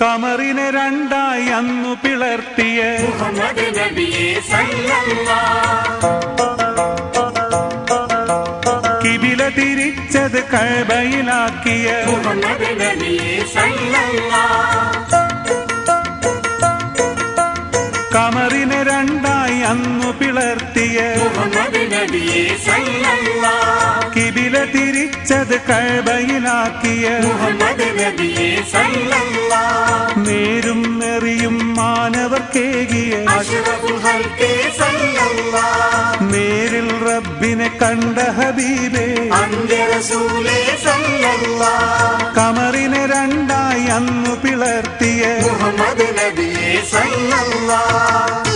കമറിനെ രണ്ടായി അന്നു പിളർത്തിയ മുഹമ്മദ് നബിയെ സല്ലല്ലാഹ്, കിബില തിരിച്ചത് കഅബയിലാക്കിയ മുഹമ്മദ് നബിയെ സല്ലല്ലാഹ്, കമറിനെ രണ്ടായി അന്നു പിളർത്തിയ മുഹമ്മദ് നബിയെ സല്ലല്ലാഹ്, കിബില തിരിച്ചത് കഅബയിലാക്കിയ മുഹമ്മദ് നബിയെ സല്ലല്ലാഹ്, നേരും നെറിയും മാനവർക്കേകിയ അഷ്റഫുൽ ഖൽഖി സല്ലല്ലാഹ്, നേരിൽ റബ്ബിനെ കണ്ട ഹബീബേ അൻബി റസൂലേ സല്ലല്ലാഹ്, കമറിനെ രണ്ടായി അന്നു പിളർത്തിയ മുഹമ്മദ് നബിയെ സല്ലല്ലാഹ്.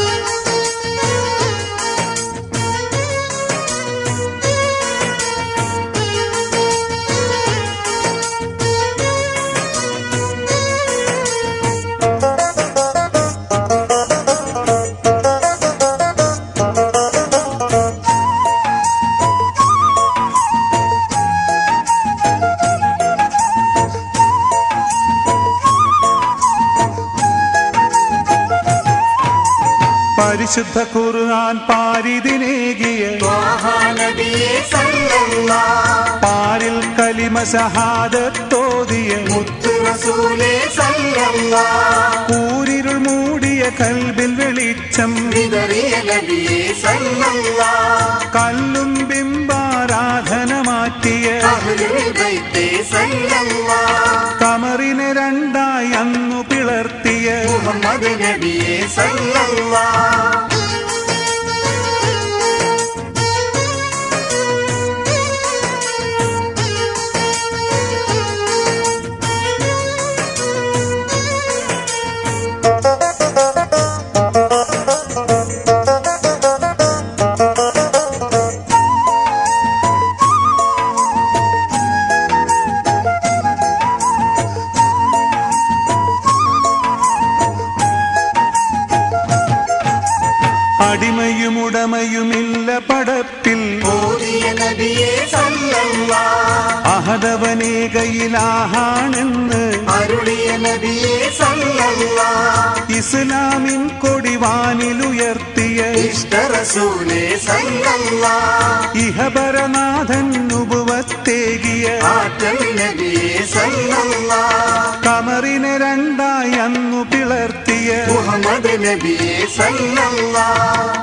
പരിശുദ്ധ ഖുർആൻ പാരിതിനേകിയ നബിയെ സല്ലല്ലാഹ്, പാരിൽ കലിമ ഷഹാദത്തോതിയ മുത്തു റസൂലേ സല്ലല്ലാഹ്, കൂരിരുൾ മൂടിയ കൽബിൽ വെളിച്ചം വിതറിയ നബിയെ സല്ലല്ലാഹ്, കല്ലും ബിംബാരാധന മാറ്റിയ അഹ്ലുൽ ബൈത്തെ സല്ലല്ലാഹ്, കമറിനെ രണ്ടായി അന്നു പിളർത്തിയ മുഹമ്മദ് നബിയെ സല്ലല്ലാഹ്. അടിമയും ഉടമയുമില്ല പടപ്പിൽ ഓതിയ നബിയെ സല്ലല്ലാഹ്, അഹദവനേകയിലാണെന്ന് അരുളിയ നബിയെ സല്ലല്ലാഹ്, ഇസ്ലാമിൻ കൊടിവാനിലുയർത്തിയ ഇഷ്ട റസൂലേ സല്ലല്ലാഹ്, ഇഹപരനാഥൻ നുബുവത്തേകിയ ആറ്റൽ നബിയെ സല്ലല്ലാഹ്, കമറിനെ രണ്ടായി അന്നു പിളർത്തിയ മുഹമ്മദ് നബിയെ സല്ലല്ലാഹ്.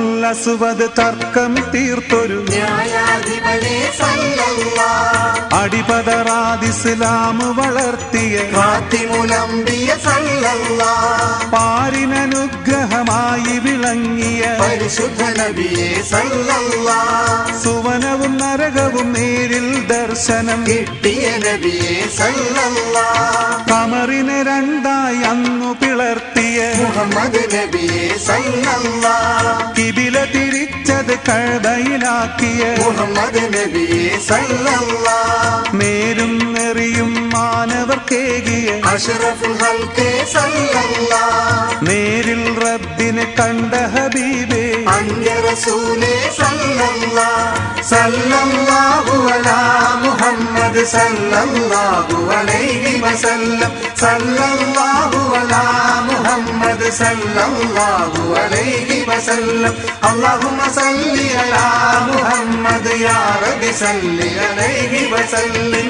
അസ്വദ് തർക്കം തീർത്തൊരു ന്യായാധിപനേ സല്ലല്ലാഹ്, അടിപതറാദ് ഇസ്ലാം വളർത്തിയ ഖാതിമുൽ അംബിയ സല്ലല്ലാഹ്, പാരിനനുഗ്രഹമായി വിളങ്ങിയ പരിശുദ്ധ നബിയെ സല്ലല്ലാഹ്, സുവനവും നരകവും നേരിൽ ദർശനം കിട്ടിയ നബിയെ സല്ലല്ലാഹ്, കമറിനെ രണ്ടായി അന്നു പിളർത്തിയ മുഹമ്മദ് നബിയെ സല്ലല്ലാഹ്, കിബില തിരിച്ചത് കഅബയിലാക്കിയ മുഹമ്മദ് നബിയെ സല്ലല്ലാഹ്, നേരും നെറിയും മാനവർക്കേകിയ അഷ്റഫുൽ ഖൽഖി സല്ലല്ലാഹ്, നേരിൽ റബ്ബിനെ കണ്ട ഹബീബേ അൻബി റസൂലേ സല്ലല്ലാഹ്, സല്ലല്ലാഹു അലാ മുഹമ്മദ് സല്ലല്ലാഹു അലൈഹി വസല്ലം, സല്ലല്ലാഹു അലാ മുഹമ്മദ് സല്ലല്ലാഹു അലൈഹി വസല്ലം, അല്ലാഹുമ്മ സല്ലി അലാ മുഹമ്മദ് യാ റബ്ബി സല്ലി അലൈഹി വസല്ലം.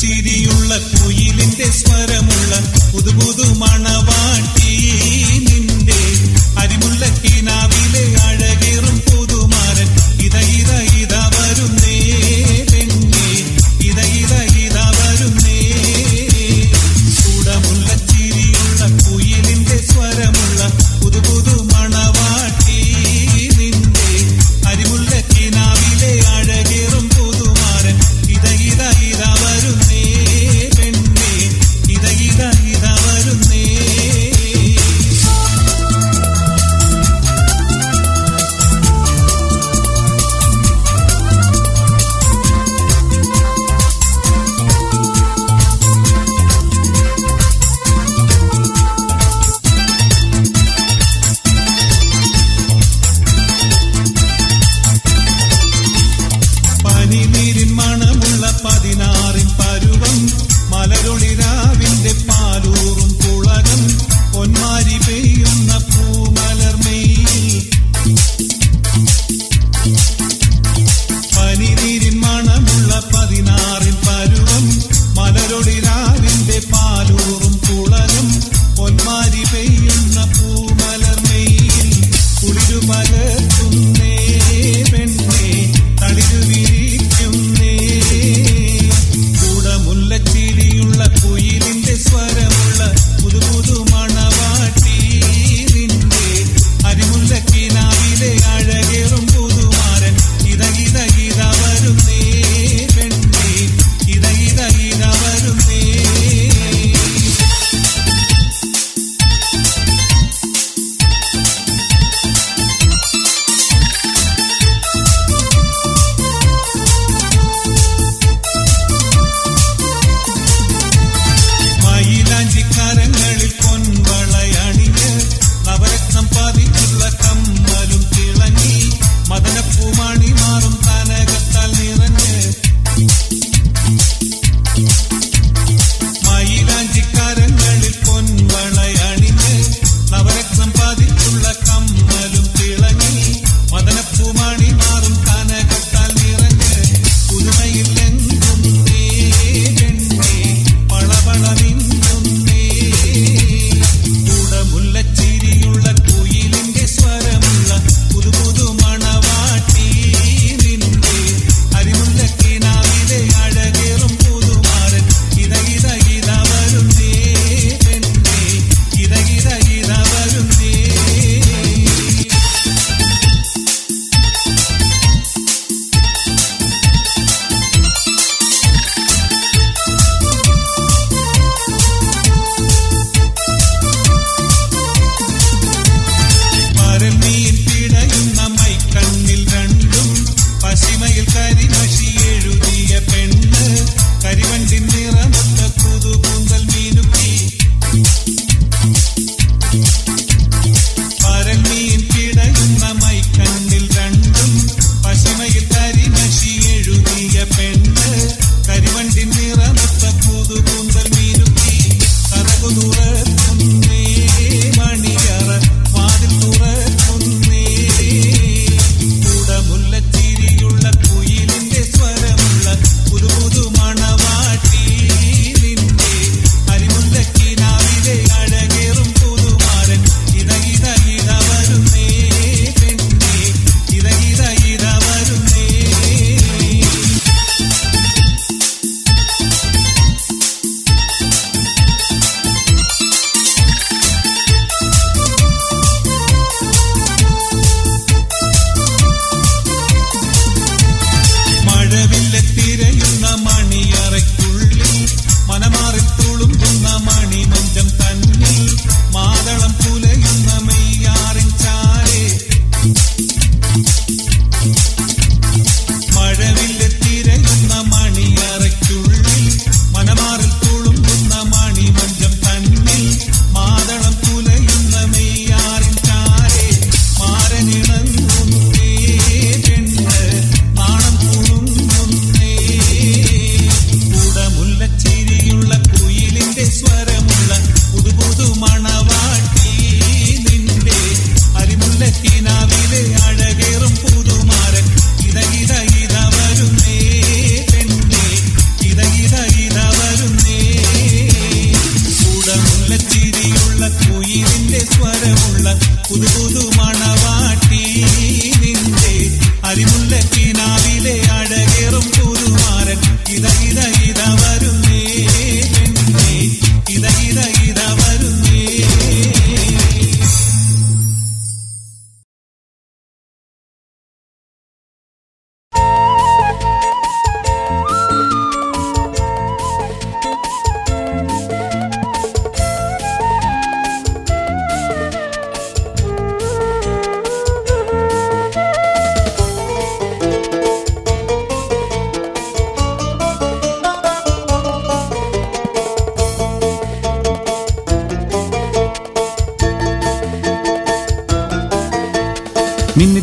ചിരിയുള്ള കുയിലിന്റെ സ്വരമുള്ള പുതുപുതു മണവാട്ടി നിന്റെ അരിമുല്ല കിനാവിലെ അഴകേറും പുതുമാരൻ ഇതയിൽ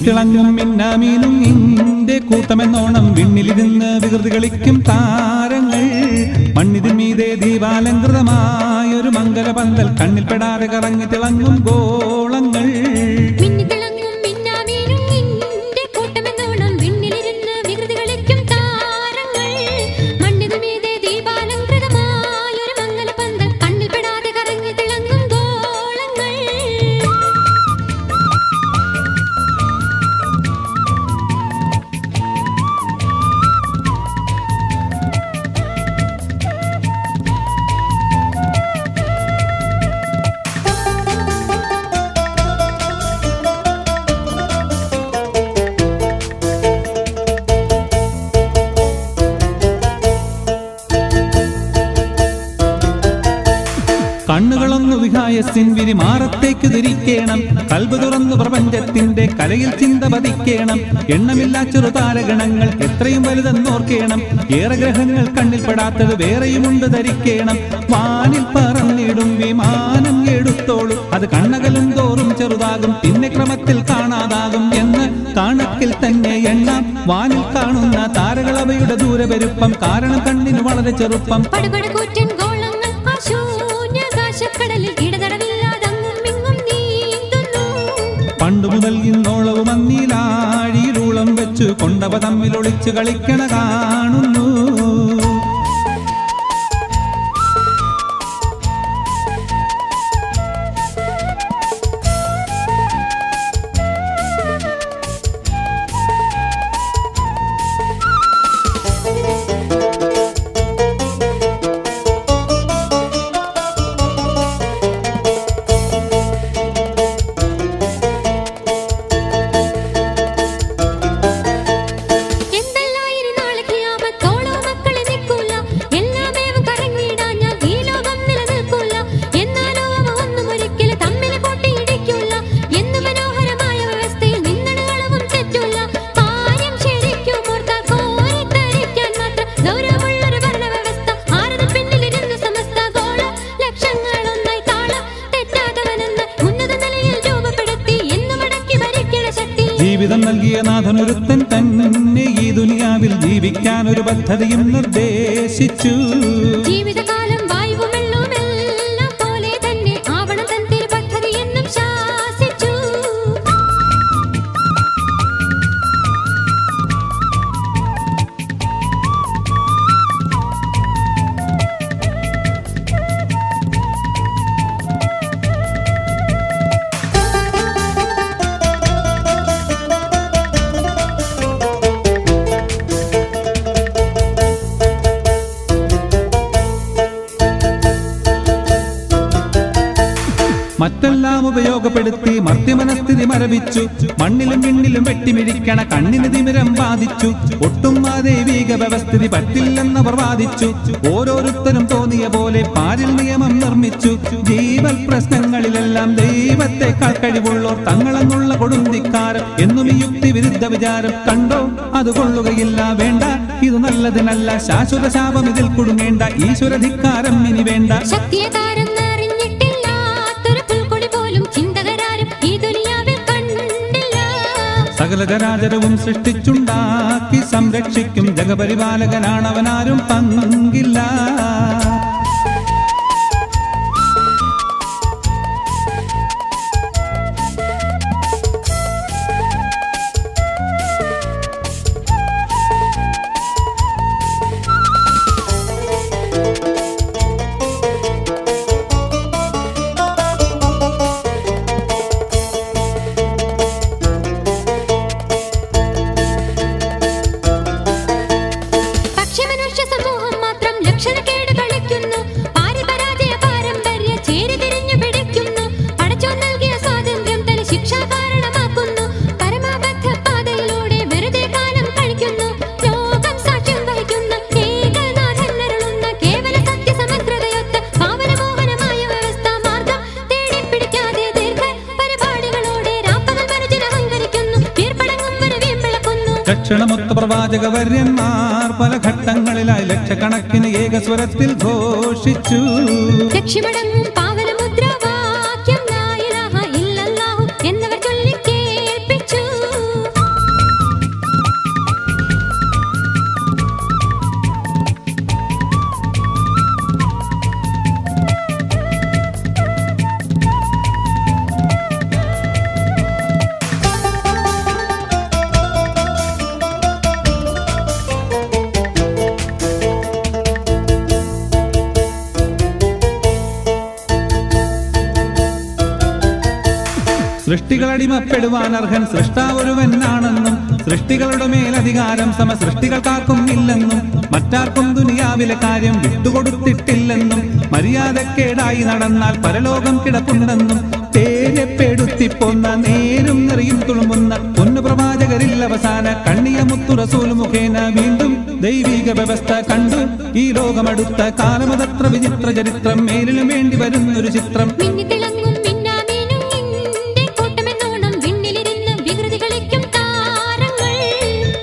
തിളങ്ങും മിന്നാമീനും നിന്റെ കൂട്ടമെന്നോണം വിണ്ണിലിരുന്ന് വികൃതി കളിക്കും താരങ്ങൾ മണ്ണിതിന്മീതെ ദീപാലങ്കൃതമായൊരു മംഗല പന്തൽ കണ്ണിൽപ്പെടാതെ കറങ്ങി തിളങ്ങും ഗോളങ്ങൾ കണ്ണുകളൊന്നു വിഹായസിൻ വിരി മാറത്തേക്ക് തിരിക്കണം കൽബ് തുറന്നു പ്രപഞ്ചത്തിന്റെ കലയിൽ ചിന്ത പതിക്കണം എണ്ണമില്ലാ ചെറുതാരഗണങ്ങൾ എത്രയും വലുതെന്നോർക്കണം ഏറെ ഗ്രഹങ്ങൾ കണ്ണിൽപ്പെടാത്തത് വേറെയുമുണ്ട് ധരിക്കണം വാനിൽ പറന്നിടും വിമാനം എടുത്തോളും അത് കണ്ണകലും തോറും ചെറുതാകും പിന്നെ ക്രമത്തിൽ കാണാതാകും എന്ന് കണക്കിൽ തന്നെ എണ്ണാം വാനിൽ കാണുന്ന താരകളവയുടെ ദൂരപെരുപ്പം കാരണം കണ്ണിന് വളരെ ചെറുപ്പം പണ്ടു മുതൽ ഇന്നോളവും അന്നീലാഴിയിലൂളം വെച്ച് കൊണ്ടവ തമ്മിൽ ഒളിച്ചു കളിക്കണ കാണുന്നു ജീവിതം നൽകിയ നാഥനൊരുത്തൻ തന്നെ ഈ ദുനിയാവിൽ ജീവിക്കാൻ ഒരു പദ്ധതിയും നിർദ്ദേശിച്ചു മറ്റെല്ലാം ഉപയോഗപ്പെടുത്തി മർത്തിമനസ്ഥിതി മരവിച്ചു മണ്ണിലും വിണ്ണിലും വെട്ടിമിഴിക്കണ കണ്ണിന് തിമിരം ബാധിച്ചു ഒട്ടും ആ ദൈവീക വ്യവസ്ഥിതി പറ്റില്ലെന്നവർ വാദിച്ചു ഓരോരുത്തരും തോന്നിയ പോലെ പാരിൽ നിയമം നിർമ്മിച്ചു ജീവൽ പ്രശ്നങ്ങളിലെല്ലാം ദൈവത്തെക്കാൾ കഴിവുള്ളോർ തങ്ങളെന്നുള്ള കൊടുന്തിക്കാരം എന്നും ഈ യുക്തി വിരുദ്ധ വിചാരം കണ്ടോ അത് കൊള്ളുകയില്ല വേണ്ട ഇത് നല്ലതിനല്ല ശാശ്വത ശാപം ഇതിൽ കുടുങ്ങേണ്ട ഈശ്വരധിക്കാരം ഇനി വേണ്ട സകലചരാചരവും സൃഷ്ടിച്ചുണ്ടാക്കി സംരക്ഷിക്കും ജഗപരിപാലകനാണവനാരും പങ്കില്ല ലക്ഷണമൊത്ത പ്രവാചകവര്യന്മാർ പല ഘട്ടങ്ങളിലായി ലക്ഷക്കണക്കിന് ഏകസ്വരത്തിൽ ഘോഷിച്ചു സൃഷ്ടികളടിമ പെടുവാൻ അർഹൻ സൃഷ്ടാവൊരുവനാണെന്നും സൃഷ്ടികളുടെ മേലധികാരം സമസൃഷ്ടികൾക്കാർക്കും ഇല്ലെന്നും മറ്റാർക്കും ദുനിയാവിലെ കാര്യം വിട്ടുകൊടുത്തിട്ടില്ലെന്നും മര്യാദക്കേടായി നടന്നാൽ പരലോകം കിടപ്പുണ്ടെന്നും തേരെപ്പെടുത്തിപ്പോന്ന നേരും നിറയും തുളുമ്പുന്ന പൊന്നുപ്രവാചകരിൽ അവസാന കണ്ണിയ മുത്തുറസൂൽ മുഖേന വീണ്ടും ദൈവിക വ്യവസ്ഥ കണ്ടു ഈ ലോകമടുത്ത കാലമതത്ര വിചിത്ര ചരിത്രം മേലിലും വേണ്ടി വരുന്നൊരു ചിത്രം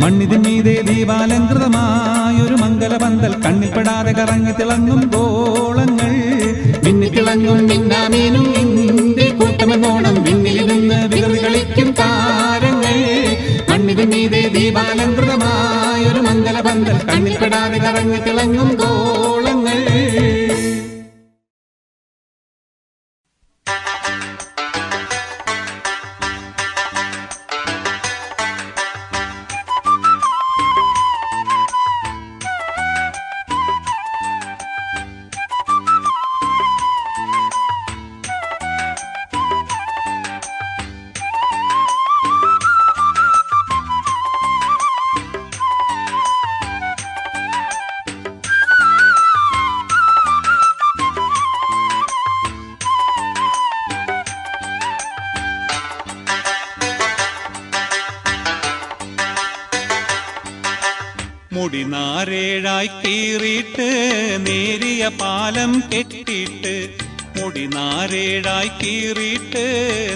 മണ്ണിതിന്മീതെ ദീപാലങ്കൃതമായൊരു മംഗലപന്തൽ കണ്ണിൽപ്പെടാതെ കറങ്ങി തിളങ്ങും ഗോളങ്ങൾ മിന്നിത്തിളങ്ങും മിന്നാമീനും നിന്റെ കൂട്ടമെന്നോണം വിണ്ണിലിരുന്ന് വികൃതി കളിക്കും താരങ്ങൾ മണ്ണിതിന്മീതെ ദീപാലങ്കൃതമായൊരു മംഗലപന്തൽ കണ്ണിൽപ്പെടാതെ കറങ്ങി തിളങ്ങും ഗോളങ്ങൾ. മുടിനാരേഴായി കീറിയിട്ട് നേരിയ പാലം കെട്ടിയിട്ട് മുടിനാരേഴായി കീറിയിട്ട്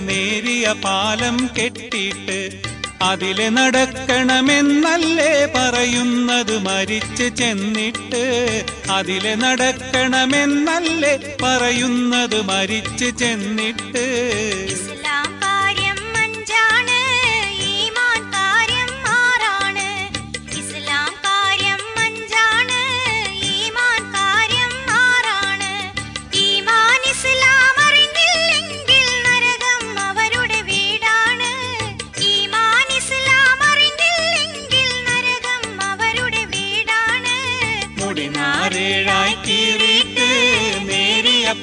നേരിയ പാലം കെട്ടിയിട്ട് അതിലെ നടക്കണമെന്നല്ലേ പറയുന്നത് മരിച്ച് ചെന്നിട്ട് അതിലെ നടക്കണമെന്നല്ലേ പറയുന്നത് മരിച്ച് ചെന്നിട്ട്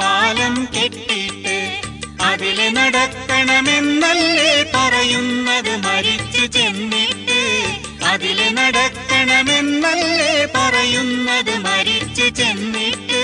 പാലം കെട്ടിയിട്ട് അതില് നടക്കണമെന്നല്ലേ പറയുന്നത് മരിച്ചു ചെന്നിട്ട് അതില് നടക്കണമെന്നല്ലേ പറയുന്നത് മരിച്ചു ചെന്നിട്ട്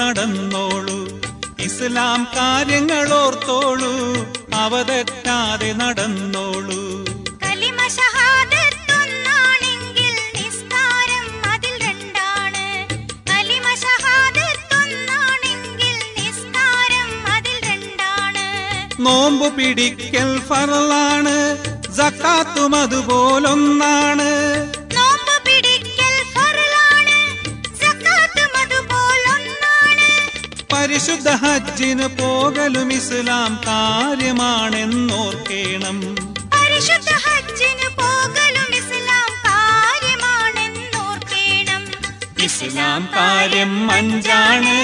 നടന്നോളൂ ഇസ്ലാം കാര്യങ്ങളോർത്തോളൂ അവതെറ്റാതെ നടന്നോളൂ കലിമ ഷഹാദത്ത് ഒന്നാണെങ്കിൽ നിസ്കാരം അതിൽ രണ്ടാണ് കലിമ ഷഹാദത്ത് ഒന്നാണെങ്കിൽ നിസ്കാരം അതിൽ രണ്ടാണ് നോമ്പ് പിടിക്കൽ ഫർളാണ് സക്കാത്തും അതുപോലൊന്നാണ് പരിശുദ്ധ ഹജ്ജിന് പോകലും ഇസ്ലാം കാര്യമാണെന്നോർക്കണം പരിശുദ്ധ ഹജ്ജിന് പോകലും ഇസ്ലാം കാര്യമാണെന്നോർക്കണം ഇസ്ലാം കാര്യം അഞ്ചാണ്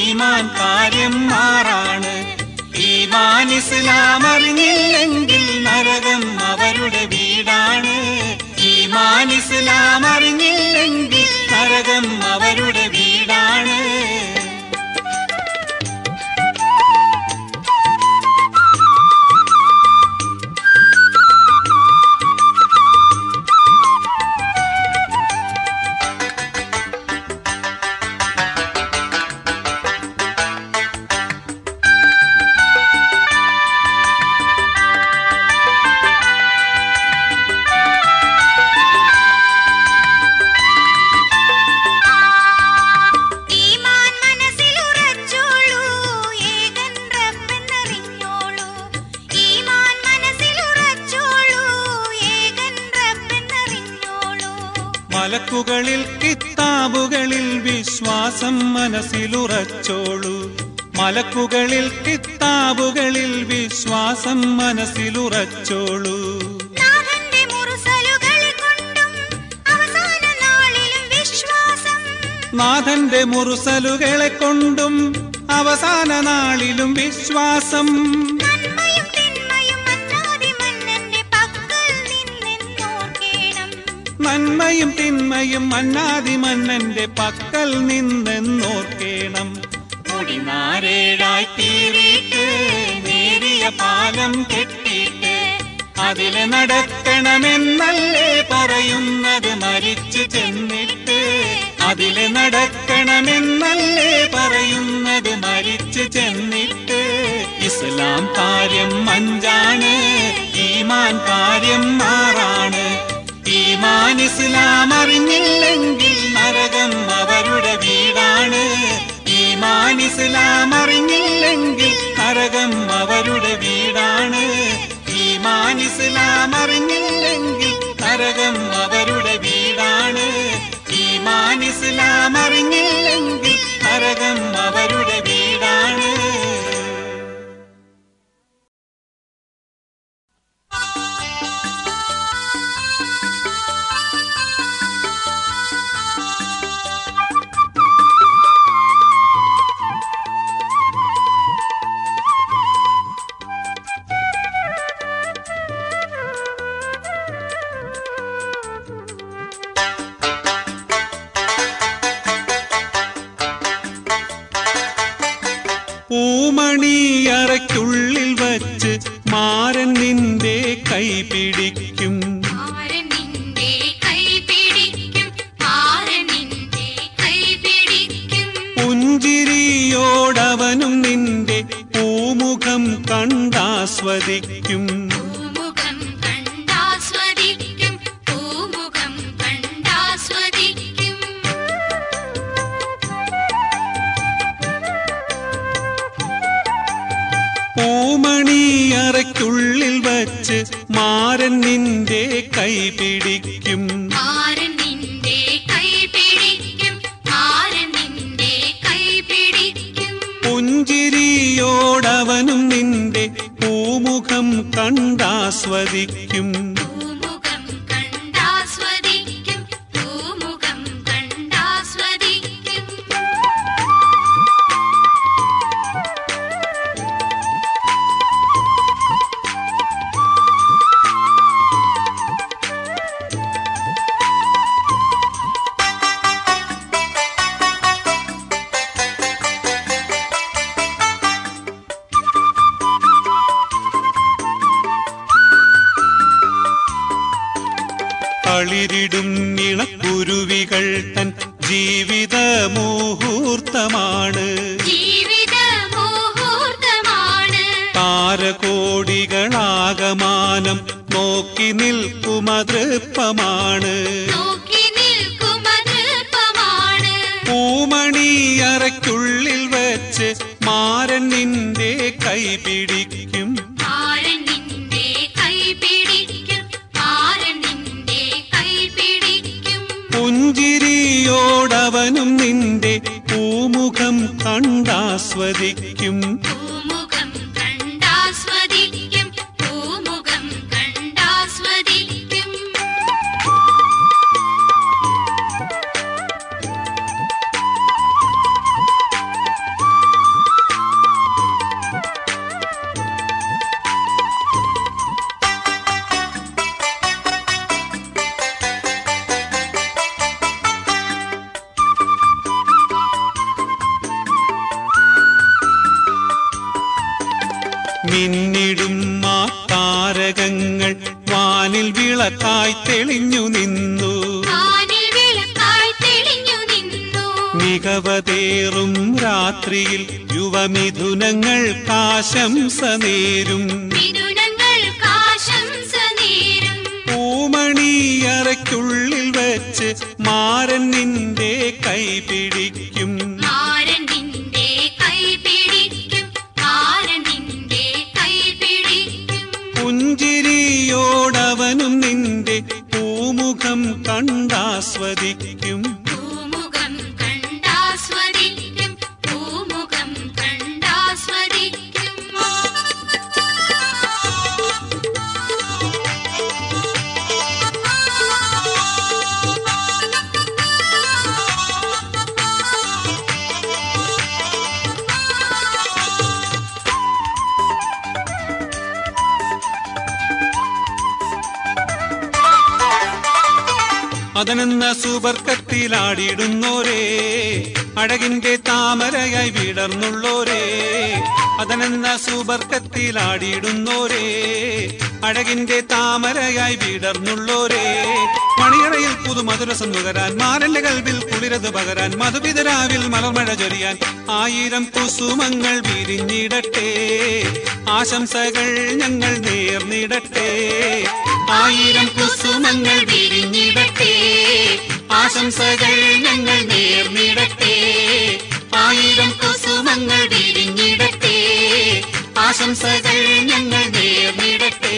ഈമാൻ കാര്യം ആറാണ് ഈമാൻ ഇസ്ലാം അറിഞ്ഞില്ലെങ്കിൽ നരകം അവരുടെ വീടാണ് ഈമാൻ ഇസ്ലാം അറിഞ്ഞില്ലെങ്കിൽ നരകം അവരുടെ വീടാണ്. മലക്കുകളിൽ കിത്താബുകളിൽ വിശ്വാസം മനസ്സിലുറച്ചോളൂ. നാഥന്റെ മുറുസലുകളെ കൊണ്ടും അവസാന നാളിലും വിശ്വാസം. നന്മയും തിന്മയും മന്നാതി മന്നന്റെ പക്കൽ നിന്നെന്നോർക്കേണം. മുടിനാരേഴായി തീരിട്ട് നേരിയ പാലം കെട്ടിയിട്ട് അതില് നടക്കണമെന്നല്ലേ പറയുന്നത് മരിച്ചു ചെന്നിട്ട്. അതില് നടക്കണമെന്നല്ലേ പറയുന്നത് മരിച്ചു ചെന്നിട്ട്. ഇസ്ലാം കാര്യം അഞ്ചാണ്, ഈമാൻ കാര്യം ആറാണ്. ഈമാൻ ഇസ്ലാം അറിഞ്ഞില്ലെങ്കിൽ നരകം അവരുടെ വീടാണ്. ഈമാൻ ഇസ്ലാം അറിഞ്ഞില്ലെങ്കിൽ നരകം അവരുടെ വീടാണ്. ഈമാൻ ഇസ്ലാം അറിഞ്ഞില്ലെങ്കിൽ നരകം അവരുടെ വീടാണ്. ഈമാൻ ഇസ്ലാം അറിഞ്ഞില്ലെങ്കിൽ നരകം അവരുടെ വീടാണ്. ിൽ വച്ച് മാരൻ നിന്റെ കൈ പിടിക്കും. പുഞ്ചിരിയോടവനും നിന്റെ പൂമുഖം കണ്ടാസ്വദിക്കും. ിൽ വച്ച് മാരൻ നിന്റെ കൈ പിടിക്കും. പുഞ്ചിരിയോടവനും നിന്റെ പൂമുഖം കണ്ടാസ്വദിക്കും. ും ഇണക്കുരുവികൾ തൻ ജീവിത മുഹൂർത്തമാണ്. താരകോടികളാകമാനം നോക്കി നിൽക്കുമതൃപ്പമാണ്. പൂമണിയറയ്ക്കുള്ളിൽ വച്ച് മാരൻ നിന്റെ കൈ പിടിക്കും. പുഞ്ചിരിയോടവനും നിന്റെ പൂമുഖം കണ്ടാസ്വദിക്കും. മിന്നിടും ആ താരകങ്ങൾ വാനിൽ വിളക്കായി തെളിഞ്ഞു നിന്നു. മികവതേറും രാത്രിയിൽ യുവമിഥുനങ്ങൾ കാശംസ നേരും. പൂമണിയറയ്ക്കുള്ളിൽ വച്ച് മാരൻ നിന്റെ കൈ പിടിക്കും. യോടവനും നിന്റെ പൂമുഖം കണ്ടാസ്വദിക്കും. പൂമുഖം കണ്ടാസ്വദിക്കും. പൂമുഖം കണ്ടാ മദനെന്ന സൂപർക്കത്തിൽ ആടിയിടുന്നോരേ, അഴകിന്റെ താമരയായി വിടർന്നുള്ളോരേ, മദനെന്ന സൂപർക്കത്തിൽ ആടിയിടുന്നോരേ, അഴകിന്റെ താമരയായി വിടർന്നുള്ളോരേ, മണിയറയിൽ പുതുമധുരസം നുകരാൻ, മാരല്ല കൽവിൽ കുളിരത് പകരാൻ, മധുപിതരാവിൽ മലർമഴ ചൊരിയാൻ, ആയിരം കുസുമങ്ങൾ വിരിഞ്ഞിടട്ടെ, ആശംസകൾ ഞങ്ങൾ നേർന്നിടട്ടെ, ആയിരം കുസുമങ്ങൾ വിരിഞ്ഞിടട്ടെ, ആശംസകൾ ഞങ്ങൾ നേർന്നിടട്ടെ, ആയിരം കുസുമങ്ങൾ വിരിഞ്ഞിടട്ടെ, ആശംസകൾ ഞങ്ങൾ നേർന്നിടട്ടെ.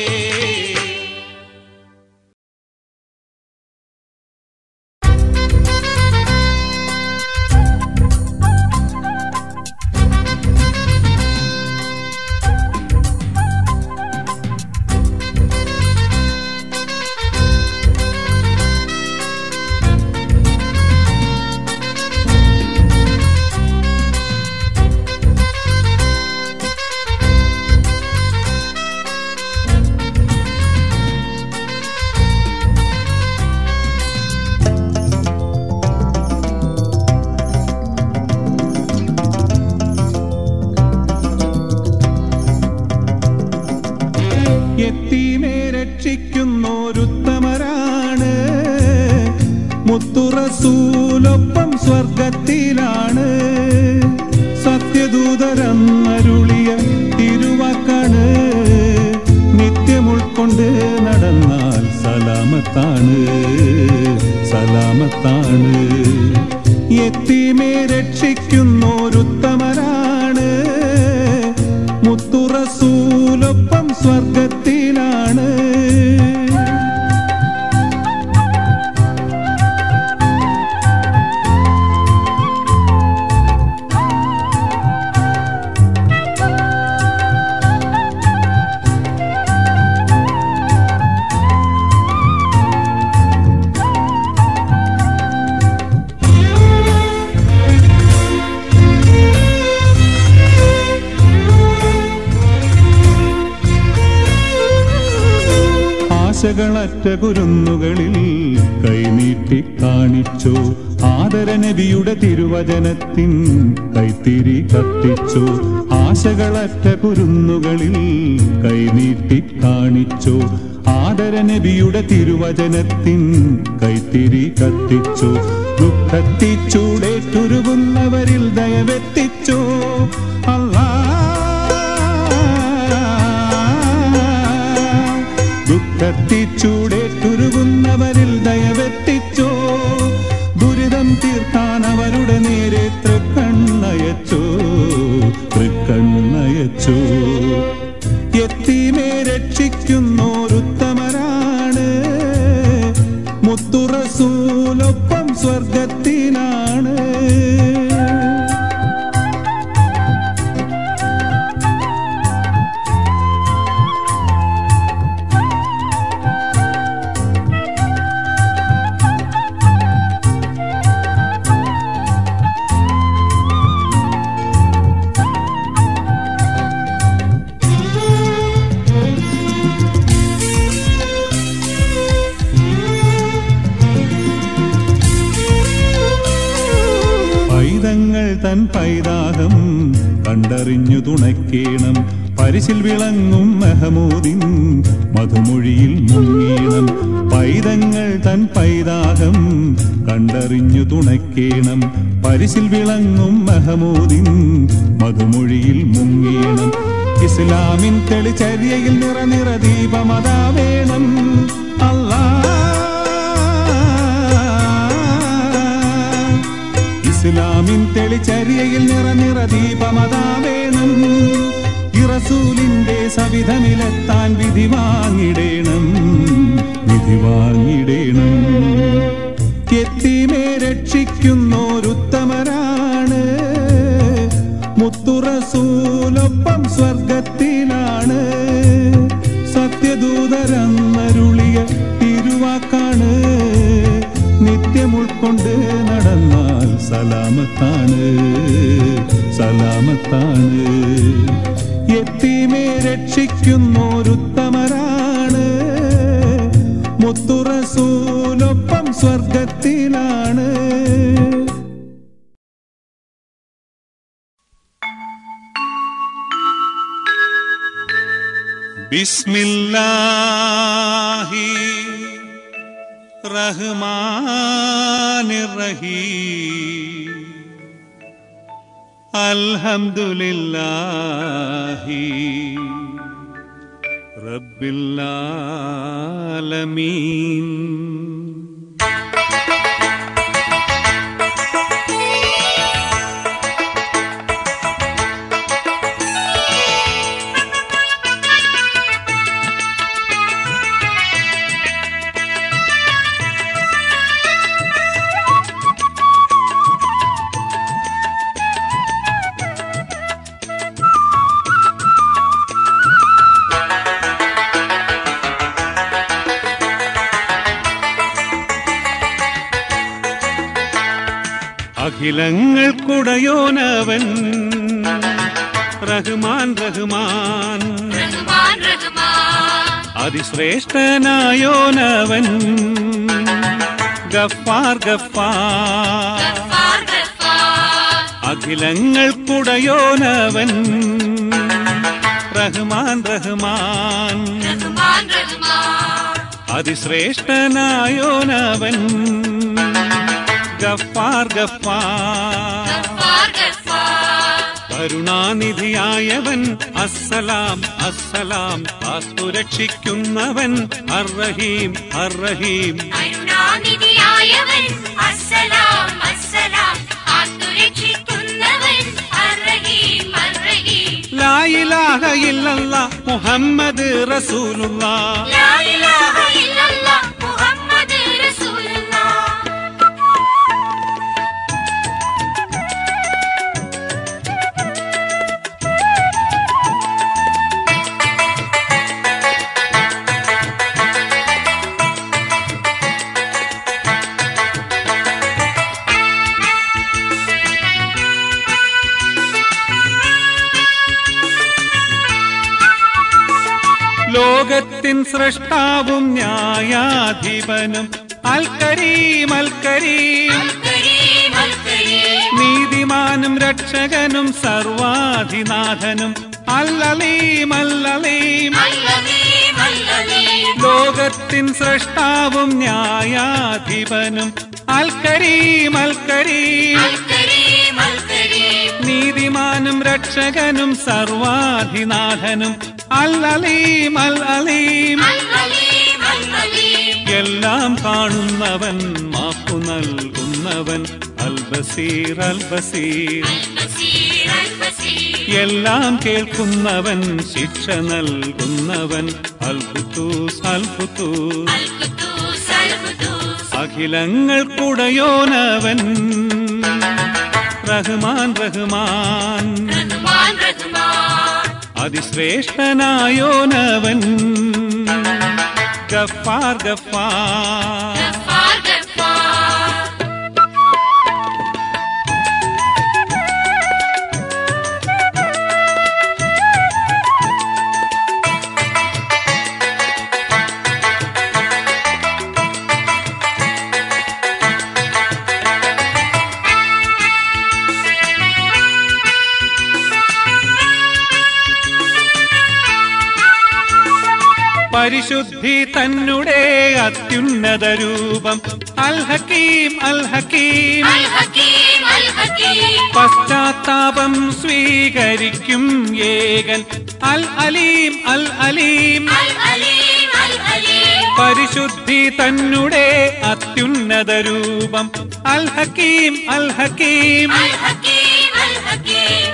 മുത്തുറസൂലൊപ്പം സ്വർഗത്തിലാണ് സത്യദൂതരം അരുളിയ തിരുവാക്കാണ്, നിത്യം ഉൾക്കൊണ്ട് നടന്നാൽ സലാമത്താണ്, സലാമത്താണ്. എത്തിമേ രക്ഷിക്കുന്നോരുത്തമരാണ്, മുത്തുറസൂലൊപ്പം സ്വർഗത്തിലാണ്. റ്റ കുരുന്നുകളിൽ കൈനീട്ടി കാണിച്ചോ ആദര നബിയുടെ തിരുവചനത്തിൻ കൈത്തിരി കത്തിച്ചോ, ആശകളറ്റ കുരുന്നുകളിൽ കൈനീട്ടി കാണിച്ചോ ആദര നബിയുടെ തിരുവചനത്തിൻ കൈത്തിരി കത്തിച്ചോ, ദുഃഖത്തിച്ചൂടെ തുരുകുന്നവരിൽ ദയവെത്തിച്ചോ അല്ലാ, ദുഃഖത്തിച്ചൂടെ തുരുകുന്നവരിൽ ദയവെത്തിച്ചോ, ദുരിതം തീർക്കാൻ അവരുടെ നേരെ തൃക്കണ്ണയച്ചോ, തൃക്കണ്ണയച്ചോ. എത്തിമേ രക്ഷിക്കുന്നോരുത്തമരാണ്, മുത്തുറസൂലൊപ്പം സ്വർഗത്തിലാണ്. പൈതാഹം കണ്ടറിഞ്ഞു തുണയ്ക്കേണം, പരിശിൽ വിളങ്ങും മെഹമൂദിൻ മധുമൊഴിയിൽ മുങ്ങീണം. പൈതങ്ങൾ തൻ പൈതാഹം കണ്ടറിഞ്ഞു തുണയ്ക്കേണം, പരിശിൽ വിളങ്ങും മെഹമൂദിൻ മധുമൊഴിയിൽ മുങ്ങീണം. ഇസ്ലാമിൻ തെളിച്ചര്യയിൽ നിറനിറ ദീപമതാ വേണം അല്ലാ, ഇസ്ലാമിൻ തെളിച്ചര്യയിൽ നിറനിറ ദീപമതാ വേണം. റസൂലിന്റെ സവിധമിലെത്താൻ വിധി വാങ്ങിടേണം, വിധി വാങ്ങിടേണം. എത്തിമേ രക്ഷിക്കുന്നോരുത്തമരാണ്, മുത്തുറസൂലൊപ്പം സ്വർഗത്തിലാണ്, സത്യദൂതരന്നരുളിയ തിരുവാക്കാണ്, നിത്യം ഉൾക്കൊണ്ട് നടന്നാൽ സലാമത്താണ്, സലാമത്താണ്. എത്തിമേ രക്ഷിക്കുന്നോരുത്തമരാണ്, മുത്തു റസൂലൊപ്പം സ്വർഗ്ഗത്തിലാണ്. ബിസ്മില്ലാഹി റഹ്മാനിർ റഹീം അൽഹംദുലില്ലാഹി റബ്ബിൽ ആലമീൻ. അഖിലങ്ങൾക്കുടയോനവൻ റഹ്മാൻ റഹ്മാൻ റഹ്മാൻ റഹ്മാൻ അതിശ്രേഷ്ഠനായോനവൻ ഗഫാർ ഗഫാർ ഗഫാർ ഗഫാർ അഖിലങ്ങൾക്കുടയോനവൻ റഹ്മാൻ റഹ്മാൻ റഹ്മാൻ റഹ്മാൻ അതിശ്രേഷ്ഠനായോനവൻ ഗഫാർ ഗഫാർ കരുണാനിധിയായവൻ അസ്സലാം അസ്സലാം ആസുരക്ഷിക്കുന്നവൻ അർറഹീം അർറഹീം കരുണാനിധിയായവൻ അസ്സലാം അസ്സലാം ആസുരക്ഷിക്കുന്നവൻ അർറഹീം അർറഹീം ലാ ഇലാഹ ഇല്ലല്ലാഹ് മുഹമ്മദ് റസൂലുള്ളാഹ് ലാ ഇലാഹ ഇല്ലല്ലാഹ് മുഹമ്മദ് റസൂലുള്ളാഹ്. ലോകത്തിൻ സ്രഷ്ടാവും ന്യായാധിപനും അൽകരീം അൽകരീം നീതിമാനും രക്ഷകനും സർവാധിനാഥനും അല്ലലീം അല്ലലീം ലോകത്തിൻ സ്രഷ്ടാവും ന്യായാധിപനും അൽകരീം അൽകരീം നീതിമാനും രക്ഷകനും സർവാധിനാഥനും അല്ലലീം അല്ലലീം എല്ലാം കാണുന്നവൻ മാപ്പു നൽകുന്നവൻ അൽബസീർ അൽബസീർ എല്ലാം കേൾക്കുന്നവൻ ശിക്ഷ നൽകുന്നവൻ അൽഖുത്തൂസ് അൽഖുത്തൂസ് അഖിലങ്ങൾക്കുടയോനവൻ റഹ്മാൻ റഹ്മാൻ അതിശ്രേഷ്ഠനായോനവൻ ഗഫാർ ഗഫാർ. പരിശുദ്ധി തന്നെ അത്യുന്നത രൂപം അൽഹക്കീം അൽഹക്കീം പശ്ചാത്താപം സ്വീകരിക്കും ഏകൻ അൽ അലീം അൽ അലീം പരിശുദ്ധി തന്നെ അത്യുന്നത രൂപം അൽഹക്കീം അൽഹക്കീം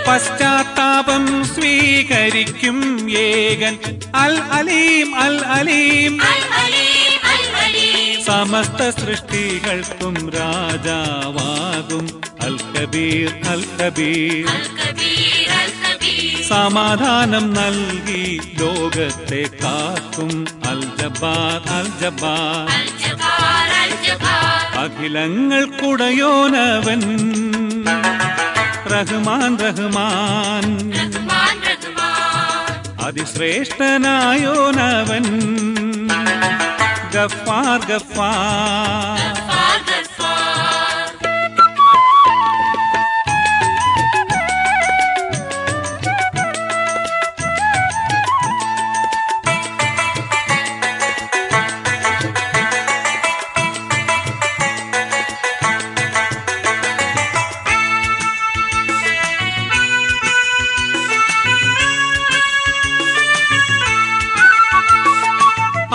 പശ്ചാത്താപം സ്വീകരിക്കും ഏകൻ അൽ അലീം അൽ അലീം സമസ്ത സൃഷ്ടികൾക്കും രാജാവാകും അൽ കബീർ അൽ കബീർ സമാധാനം നൽകി ലോകത്തെ കാക്കും അൽ ജബ്ബാർ അൽ ജബ്ബാർ അഖിലങ്ങൾക്കുടയോനവൻ റഹ്മാൻ റഹ്മാൻ അതിശ്രേഷ്ഠനായോനവൻ गफ्फार गफ्फार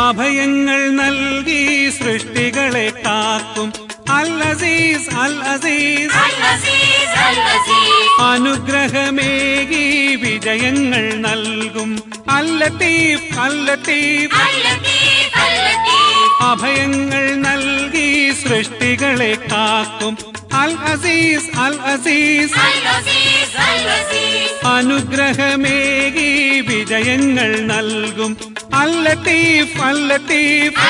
അഭയങ്ങൾ നൽകി സൃഷ്ടികളെ കാക്കും അൽ അസീസ് അൽ അസീസ് അനുഗ്രഹമേകി വിജയങ്ങൾ നൽകും അൽ ലത്തീഫ് അൽ ലത്തീഫ് അഭയങ്ങൾ നൽകി സൃഷ്ടികളെ കാക്കും അൽ അസീസ് അൽ അസീസ് അനുഗ്രഹമേകി വിജയങ്ങൾ നൽകും അൽ ലത്തീഫ് അൽ ലത്തീഫ്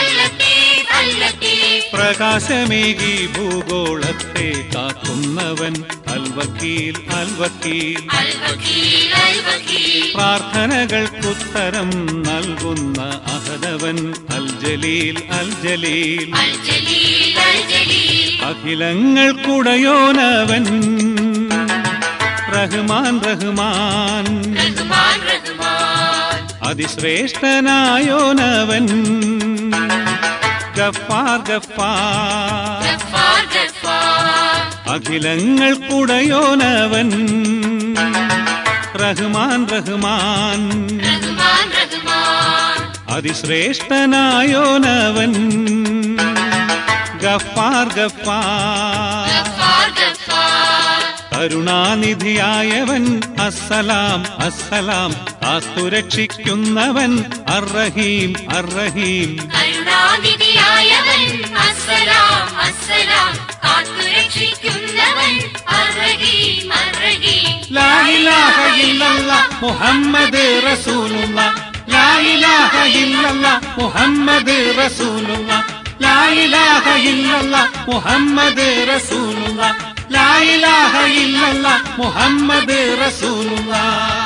പ്രകാശമേകി ഭൂഗോളത്തെ കാക്കുന്നവൻ അൽ വക്കീൽ അൽ വക്കീൽ പ്രാർത്ഥനകൾക്കുത്തരം നൽകുന്ന അഹദവൻ അൽ ജലീൽ അൽ ജലീൽ അഖിലങ്ങൾക്കുടയോനവൻ റഹ്മാൻ റഹ്മാൻ അതിശ്രേഷ്ഠനായോനവൻ ഗഫ്ഫാർ ഗഫ്ഫാർ അഖിലങ്ങൾക്കുടയോനവൻ റഹ്മാൻ റഹ്മാൻ അതിശ്രേഷ്ഠനായോനവൻ ഗഫ്ഫാർ ഗഫ്ഫാർ കരുണാനിധിയായവൻ അസ്സലാം അസ്സലാം കാത്തു രക്ഷിക്കുന്നവൻ അർറഹീം അർറഹീം ലാ ഇലാഹ ഇല്ലല്ലാഹ് മുഹമ്മദ് റസൂലുള്ളാഹ് ലാ ഇലാഹ ഇല്ലല്ലാഹ് മുഹമ്മദ് റസൂലുള്ളാഹ് ലാ ഇലാഹ ഇല്ലല്ലാഹ് മുഹമ്മദ് റസൂലുള്ളാഹ് ലാ ഇലാഹ ഇല്ലല്ലാഹ് മുഹമ്മദ് റസൂലുള്ളാഹ്